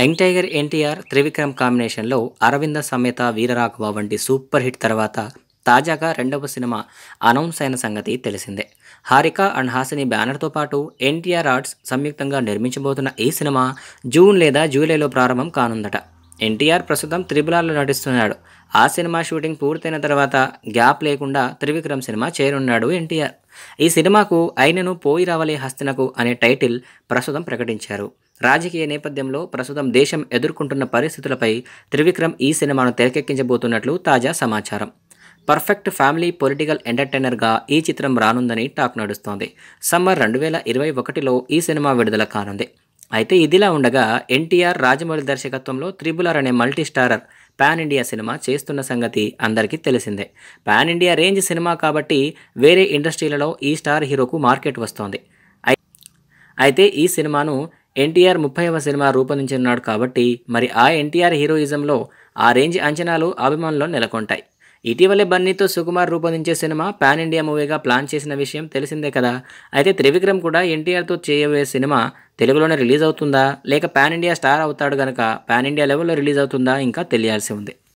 Young tiger NTR Trivikram కాంబినేషన్లో అరవింద సమేత వీరరాఘవ వంటి super hit తర్వాత తాజాగా రెండవ సినిమా అనౌన్స్ అయిన సంగతి తెలిసిందే. హారిక అండ్ హాసిని బ్యానర్తో పాటు ఎన్టీఆర్ ఆర్ట్స్ సంయుక్తంగా నిర్మించబోతున్న ఈ సినిమా జూన్ లేదా జూలైలో ప్రారంభం కానుందట. ఎన్టీఆర్ ప్రస్తుతం త్రిబులాలో నటిస్తున్నాడు. ఆ సినిమా షూటింగ్ పూర్తయిన తర్వాత గ్యాప్ లేకుండా త్రివిక్రమ్ సినిమా చేరున్నాడు ఎన్టీఆర్. ఈ సినిమాకు ఐనను పోయిరావలే హస్తినకు అనే టైటిల్ ప్రస్తుతం ప్రకటించారు. రాజకీయ నేపథ్యంలో ప్రస్తుతం దేశం ఎదుర్కొంటున్న పరిస్థితులపై త్రివిక్రమ్ ఈ సినిమాను తెరకెక్కించబోతున్నట్లు తాజా సమాచారం. పర్ఫెక్ట్ ఫ్యామిలీ పొలిటికల్ ఎంటర్టైనర్గా ఈ చిత్రం రానుందని టాక్ నడుస్తోంది. సమ్మర్ 2021లో ఈ సినిమా విడుదల కానుంది. అయితే ఇదిలా ఉండగా ఎన్టీఆర్ రాజమౌళి దర్శకత్వంలో త్రిబులర్ అనే multi starrer pan India cinema చేస్తున్న సంగతి అందరికీ తెలిసిందే. పాన్ ఇండియా రేంజ్ సినిమా కాబట్టి వేరే ఇండస్ట్రీలలో ఈ స్టార్ హీరోకు మార్కెట్ వస్తోంది. అయితే ఈ సినిమాను ఎన్టీఆర్ 30వ సినిమా రూపొందించనున్నాడు కాబట్టి మరి ఆ ఎన్టీఆర్ హీరోయిజంలో ఆ రేంజ్ అంచనాలు అభిమానుల్లో నెలకొంటాయి. ఇటీవలే బన్నీతో సుకుమార్ రూపొందించే సినిమా పాన్ ఇండియా మూవీగా ప్లాన్ చేసిన విషయం తెలిసిందే కదా. అయితే త్రివిక్రమ్ కూడా ఎన్టీఆర్తో చేయబోయే సినిమా తెలుగులోనే రిలీజ్ అవుతుందా, లేక పాన్ ఇండియా స్టార్ అవుతాడు కనుక పాన్ ఇండియా లెవెల్లో రిలీజ్ అవుతుందా, ఇంకా తెలియాల్సి ఉంది.